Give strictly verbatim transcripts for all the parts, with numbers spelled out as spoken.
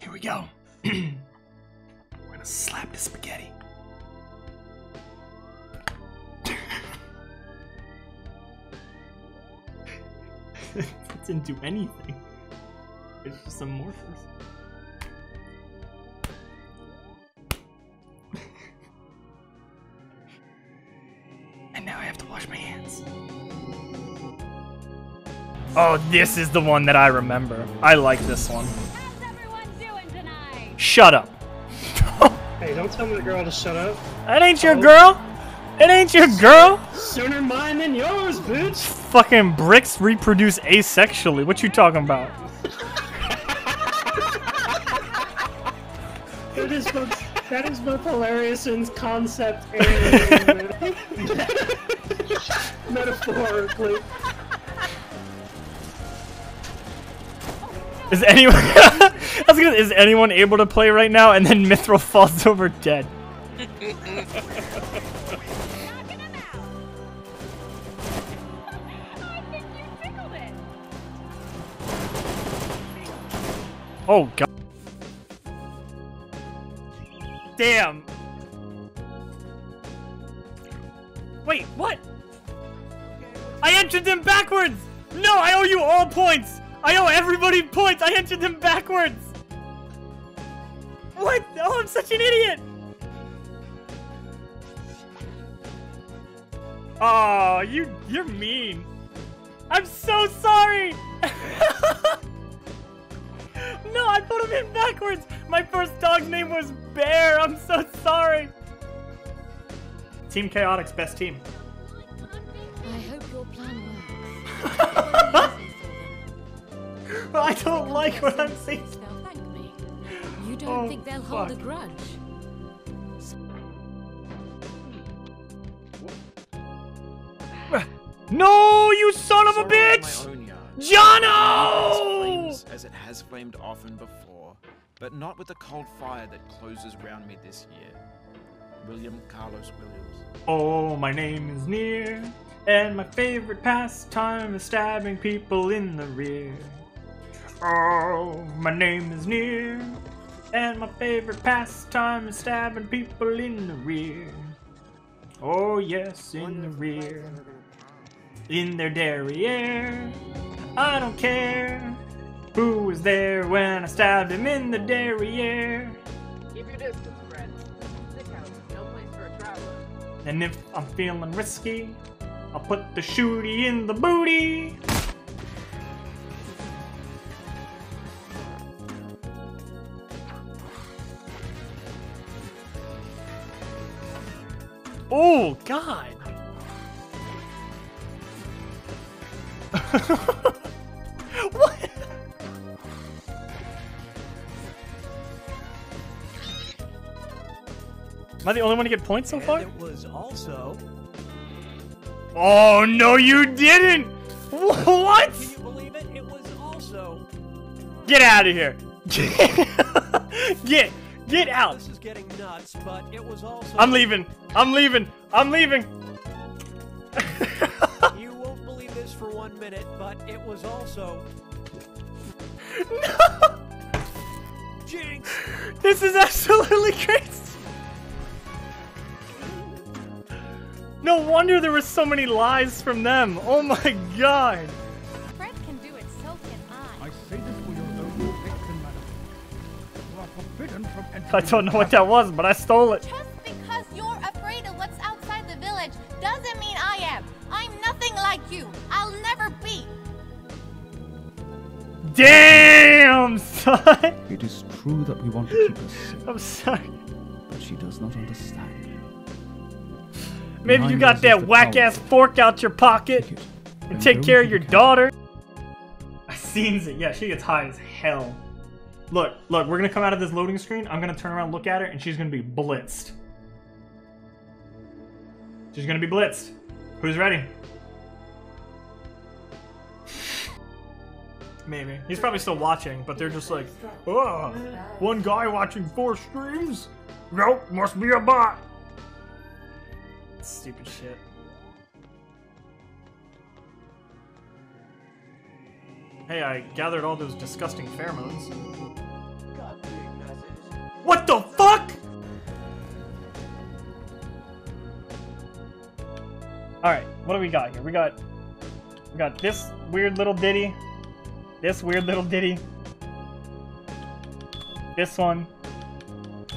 Here we go. We're gonna slap the spaghetti. It didn't do anything. It's just amorphous. And now I have to wash my hands. Oh, this is the one that I remember. I like this one. How's everyone doing tonight? Shut up. Hey, don't tell me the girl to shut up. That ain't your oh. girl. It ain't your girl! Sooner mine than yours, bitch! Fucking bricks reproduce asexually. What you talking about? That is both, that is both hilarious in concept and metaphorically. Is anyone I was gonna, is anyone able to play right now? And then Mithril falls over dead. Oh god. Damn. Wait, what? I entered them backwards! No, I owe you all points! I owe everybody points! I entered them backwards! What? Oh, I'm such an idiot! Oh, you, you're mean. I'm so sorry! No, I put him in backwards! My first dog's name was Bear! I'm so sorry! Team Chaotix, best team. I hope your plan works. Well, I don't like what I'm seeing. Thank me. You don't oh, think they'll fuck. hold a grudge? No, you son of a bitch! Jono! Flames, as it has flamed often before, but not with the cold fire that closes round me this year. William Carlos Williams. Oh, my name is Nheir, and my favorite pastime is stabbing people in the rear. Oh, my name is Nheir, and my favorite pastime is stabbing people in the rear. Oh, yes, in the rear. In their derriere. I don't care who was there when I stabbed him in the derriere. Keep your distance, friend. Sick house is no place for a traveler. And if I'm feeling risky, I'll put the shooty in the booty. Oh, God. What? Am I the only one to get points so and far? It was also. Oh no, you didn't! What? Can you believe it? It was also. Get out of here! Get, get out! This is getting nuts, but it was also. I'm leaving! I'm leaving! I'm leaving! For one minute, but it was also. No! Jinx! This is absolutely crazy! No wonder there were so many lies from them. Oh my god! Fred can do it, so can I. I say this for your noble action, madam. You are forbidden from entering. I don't know what that was, but I stole it. Just because you're afraid of what's outside the village doesn't mean I am. I'm nothing like you. I'll never be. Damn, son. It is true that we want to keep us. I'm sorry. But she does not understand. Maybe Mine you got that whack-ass fork out your pocket take and, and take care of your can. daughter. I seen it. Yeah, she gets high as hell. Look, look, we're going to come out of this loading screen. I'm going to turn around, look at her, and she's going to be blitzed. She's going to be blitzed. Who's ready? Maybe. He's probably still watching, but they're just like, oh, one guy watching four streams? Nope, must be a bot. Stupid shit. Hey, I gathered all those disgusting pheromones. God damn. What the fuck? Alright, what do we got here? We got we got this weird little Diddy. This weird little Diddy. This one.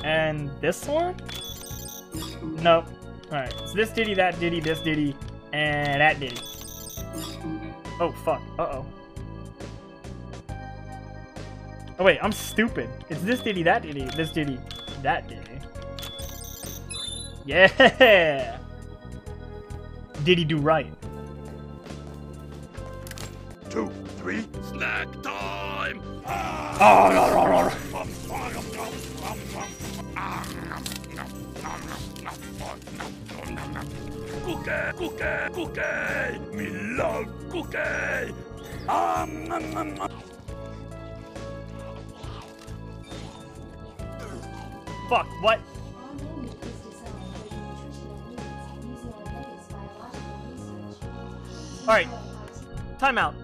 And this one? Nope. Alright, so this Diddy, that Diddy, this Diddy, and that Diddy. Oh, fuck. Uh-oh. Oh, wait, I'm stupid. It's this Diddy, that Diddy, this Diddy, that Diddy. Yeah! Diddy do right. Two, three, snack time! Ah. Cookie, cookie, cookie! Me love cookie! Um, um, um, um. Fuck, what? Alright, time out.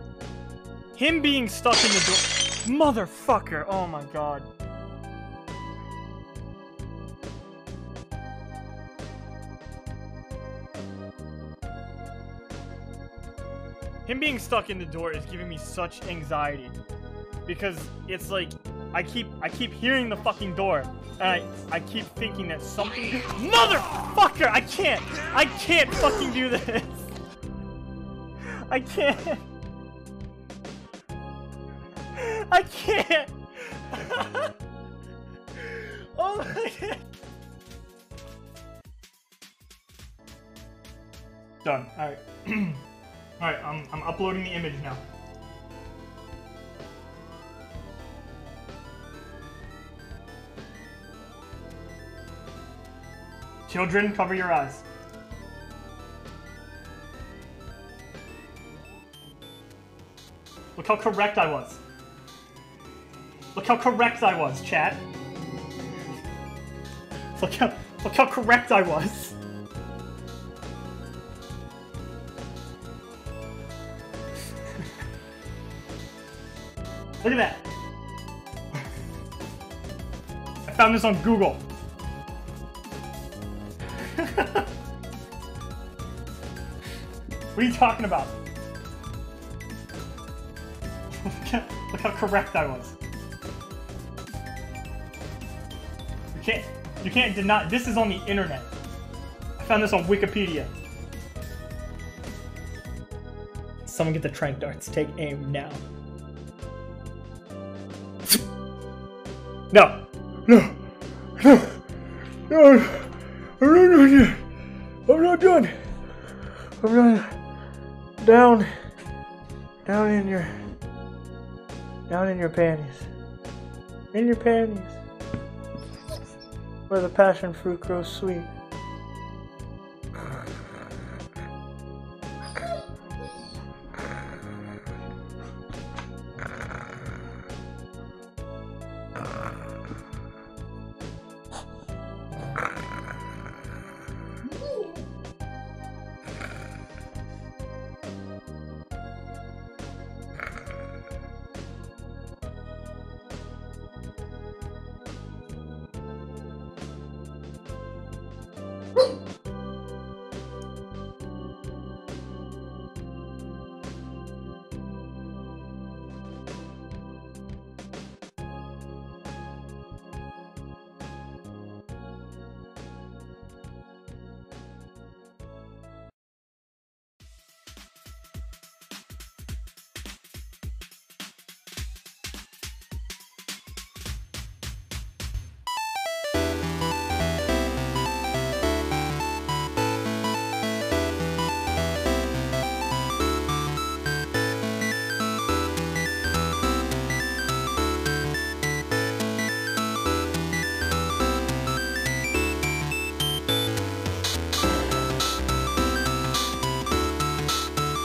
Him being stuck in the door. Motherfucker, oh my god. Him being stuck in the door is giving me such anxiety. Because it's like, I keep I keep hearing the fucking door, and I, I keep thinking that something- Motherfucker! I can't! I can't fucking do this! I can't! I can't! Oh my god! Done. Alright. Alright, I'm, I'm uploading the image now. Children, cover your eyes. Look how correct I was. Look how correct I was, chat. Look how, look how correct I was. Look at that. I found this on Google. What are you talking about? Look how correct I was. You can't, you can't deny, this is on the internet. I found this on Wikipedia. Someone get the Trank Darts, take aim now. No. No. No. No. I'm not done yet. I'm not done. I'm not down. Down in your down in your panties. In your panties. Where the passion fruit grows sweet.